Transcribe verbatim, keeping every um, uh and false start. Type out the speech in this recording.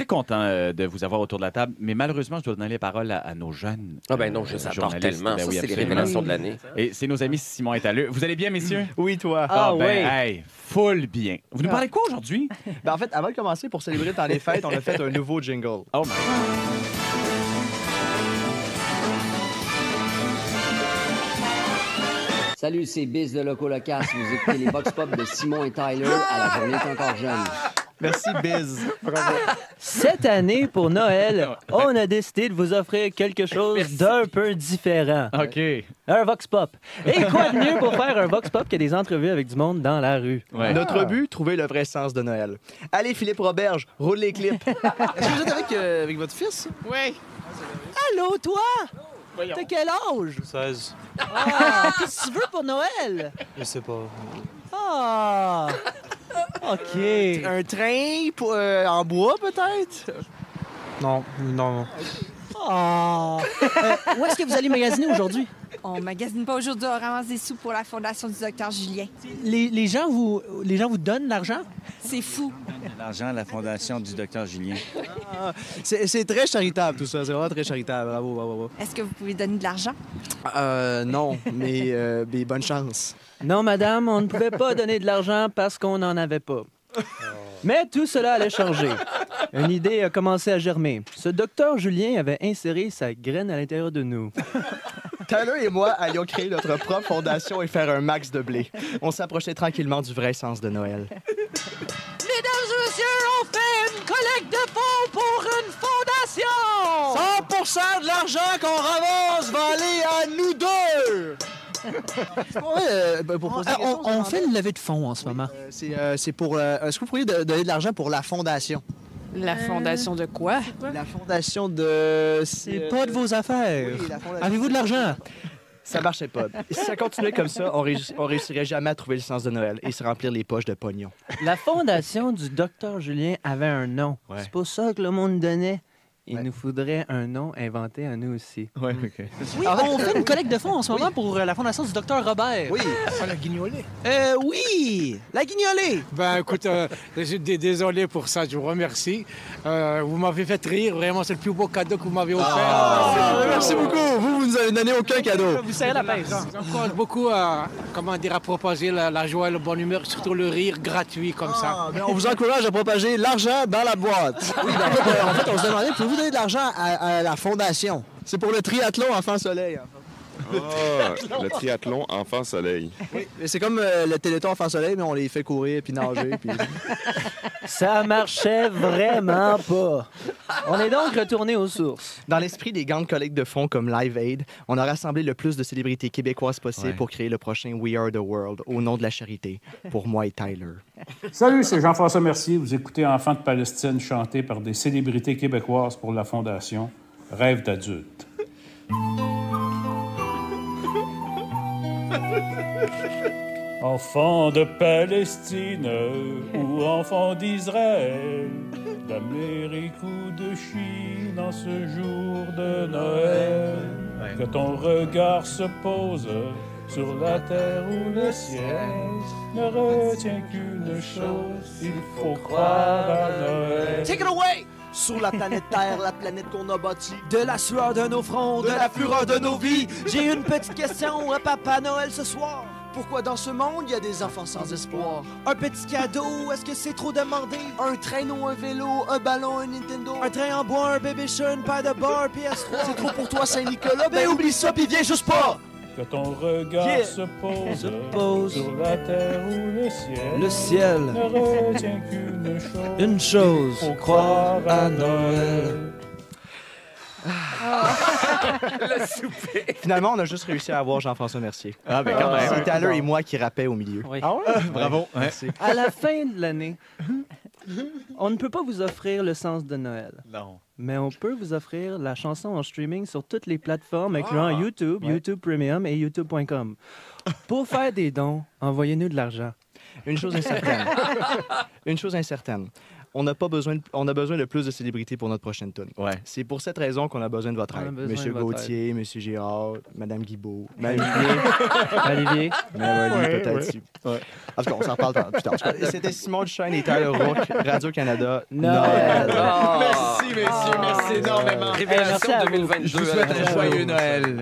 très content euh, de vous avoir autour de la table, mais malheureusement, je dois donner les paroles à, à nos jeunes. Ah ben non, je euh, j'adore tellement. Ben, ça, oui, c'est les révélations de l'année. Et c'est nos amis Simon et Tyler. Vous allez bien, messieurs? Oui, toi. Ah, ah ben, oui. Hey, full bien. Vous nous parlez de quoi aujourd'hui? Ben, en fait, avant de commencer, pour célébrer dans les fêtes, on a fait un nouveau jingle. Oh my God. Salut, c'est Biz de Loco-Locasse. Vous écoutez les Box Pop de Simon et Tyler à la journée encore jeune. Merci, Biz. Bravo. Cette année, pour Noël, on a décidé de vous offrir quelque chose d'un peu différent. OK. Un Vox Pop. Et quoi de mieux pour faire un Vox Pop que des entrevues avec du monde dans la rue? Ouais. Notre but, trouver le vrai sens de Noël. Allez, Philippe Roberge, roule les clips. Est-ce que vous êtes avec, euh, avec votre fils? Oui. Allô, toi? T'as quel âge? seize. Ah! Qu'est-ce que tu veux pour Noël? Je sais pas. Ah! OK. Un train pour, euh, en bois, peut-être? Non, non. Ah! euh, où est-ce que vous allez magasiner aujourd'hui? On magasine pas aujourd'hui, on ramasse des sous pour la fondation du docteur Julien. Les, les, gens, vous, les gens vous donnent l'argent? C'est fou. L'argent à la fondation du docteur Julien. Ah, c'est très charitable, tout ça. C'est vraiment très charitable. Bravo, bravo, bravo. Est-ce que vous pouvez donner de l'argent? Euh, non, mais, euh, mais bonne chance. Non, madame, on ne pouvait pas donner de l'argent parce qu'on n'en avait pas. Oh. Mais tout cela allait changer. Une idée a commencé à germer. Ce docteur Julien avait inséré sa graine à l'intérieur de nous. Tyler et moi allions créer notre propre fondation et faire un max de blé. On s'approchait tranquillement du vrai sens de Noël. Mesdames et messieurs, on fait une collecte de fonds pour une fondation! cent pour cent de l'argent qu'on ramasse va aller à nous deux! Ouais, euh, ben pour on, question, on, on fait une levée de fonds en ce oui, moment. Euh, c'est euh, pour. Euh, Est-ce que vous pourriez donner de l'argent pour la fondation? La fondation de quoi? La fondation de... C'est pas de vos affaires. Oui, fondation... Avez-vous de l'argent? Ça marchait pas. Et si ça continuait comme ça, on, réuss... on réussirait jamais à trouver le sens de Noël et se remplir les poches de pognon. La fondation du docteur Julien avait un nom. Ouais. C'est pour ça que le monde donnait. Il ouais. nous faudrait un nom inventé à nous aussi. Ouais, okay. Oui, ah, on fait une collecte de fonds en ce moment oui. pour la fondation du docteur Robert. Oui, ah, la guignolée. Euh, oui, la guignolée. Ben, écoute, euh, je suis désolé pour ça, je vous remercie. Euh, vous m'avez fait rire, vraiment, c'est le plus beau cadeau que vous m'avez offert. Ah, ah, merci beaucoup, vous, vous nous avez donné aucun cadeau. Vous serrez la pince. J'encourage beaucoup à, comment dire, à propager la, la joie et la bonne humeur, surtout le rire gratuit comme ça. Ah, ben, on vous encourage à propager l'argent dans la boîte. Oui, ben, euh, en fait, on se demandait plus. Vous donnez de l'argent à, à la fondation. C'est pour le triathlon Enfant-Soleil. Oh, le triathlon Enfant-Soleil. Oui, c'est comme euh, le téléthon Enfant-Soleil, mais on les fait courir puis nager. Puis... Ça marchait vraiment pas. On est donc retourné aux sources. Dans l'esprit des grandes collectes de fonds comme Live Aid, on a rassemblé le plus de célébrités québécoises possible ouais. pour créer le prochain We Are the World au nom de la charité, pour moi et Tyler. Salut, c'est Jean-François Mercier. Vous écoutez Enfants de Palestine chanté par des célébrités québécoises pour la Fondation Rêves d'adultes. Enfants de Palestine ou enfants d'Israël, d'Amérique ou de Chine, en ce jour de Noël, ouais. que ton regard se pose sur la terre ou le ciel, ne retiens qu'une chose, il faut croire à Noël. Take it away! Sur la planète Terre, la planète qu'on a bâtie, de la sueur de nos fronts, de, de la fureur de nos vies, j'ai une petite question à Papa Noël ce soir. Pourquoi dans ce monde, il y a des enfants sans espoir? Un petit cadeau, est-ce que c'est trop demandé? Un traîneau, un vélo, un ballon, un Nintendo, un train en bois, un bébé chat, une paire de barres, P S trois. C'est trop pour toi, Saint-Nicolas, ben oublie ça, pis viens juste pas! Que ton regard yeah. se, pose se pose sur la terre ou le ciel. Le ciel ne retient qu'une chose. Une chose, faut croire à Noël. Ah. Le souper. Finalement, on a juste réussi à avoir Jean-François Mercier. Ah, ben quand même. C'est Tyler et moi qui rappaient au milieu. Oui. Ah ouais? Bravo. Ouais. Merci. À la fin de l'année, on ne peut pas vous offrir le sens de Noël. Non. Mais on peut vous offrir la chanson en streaming sur toutes les plateformes, incluant ah, YouTube, ouais. YouTube Premium et YouTube point com. Pour faire des dons, envoyez-nous de l'argent. Une chose incertaine. Une chose incertaine. On a, pas besoin de, on a besoin de plus de célébrités pour notre prochaine tune. Ouais. C'est pour cette raison qu'on a besoin de votre aide. Monsieur Gauthier, Monsieur Girard, Madame Guibault, Mme Olivier. Mme Olivier, peut-être. En tout cas, on s'en parle plus tard. C'était Simon Duchesne et Tyler Roux, Radio-Canada. Noël. Noël. énormément. Révélation deux mille vingt-deux. Je vous souhaite un joyeux Noël.